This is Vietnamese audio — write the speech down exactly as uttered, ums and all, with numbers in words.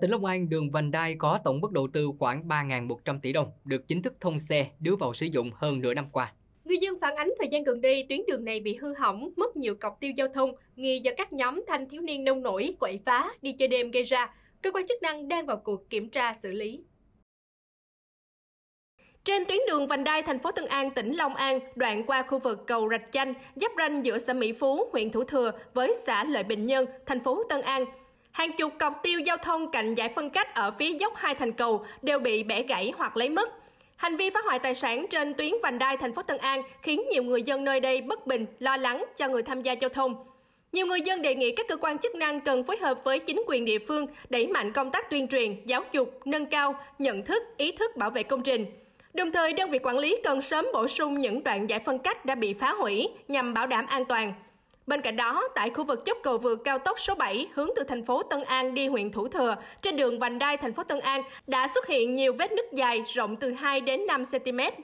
Tỉnh Long An, đường Vành Đai có tổng mức đầu tư khoảng ba nghìn một trăm tỷ đồng, được chính thức thông xe, đưa vào sử dụng hơn nửa năm qua. Người dân phản ánh thời gian gần đây, tuyến đường này bị hư hỏng, mất nhiều cọc tiêu giao thông, nghi do các nhóm thanh thiếu niên nông nổi, quậy phá, đi chơi đêm gây ra. Cơ quan chức năng đang vào cuộc kiểm tra xử lý. Trên tuyến đường Vành Đai thành phố Tân An, tỉnh Long An, đoạn qua khu vực cầu Rạch Chanh, giáp ranh giữa xã Mỹ Phú, huyện Thủ Thừa với xã Lợi Bình Nhân, thành phố Tân An, hàng chục cọc tiêu giao thông cạnh giải phân cách ở phía dốc hai thành cầu đều bị bẻ gãy hoặc lấy mất. Hành vi phá hoại tài sản trên tuyến Vành Đai thành phố Tân An khiến nhiều người dân nơi đây bất bình, lo lắng cho người tham gia giao thông. Nhiều người dân đề nghị các cơ quan chức năng cần phối hợp với chính quyền địa phương đẩy mạnh công tác tuyên truyền, giáo dục, nâng cao nhận thức, ý thức bảo vệ công trình. Đồng thời, đơn vị quản lý cần sớm bổ sung những đoạn giải phân cách đã bị phá hủy nhằm bảo đảm an toàn. Bên cạnh đó, tại khu vực chốt cầu vượt cao tốc số bảy hướng từ thành phố Tân An đi huyện Thủ Thừa, trên đường Vành Đai thành phố Tân An đã xuất hiện nhiều vết nứt dài rộng từ hai đến năm xăng ti mét.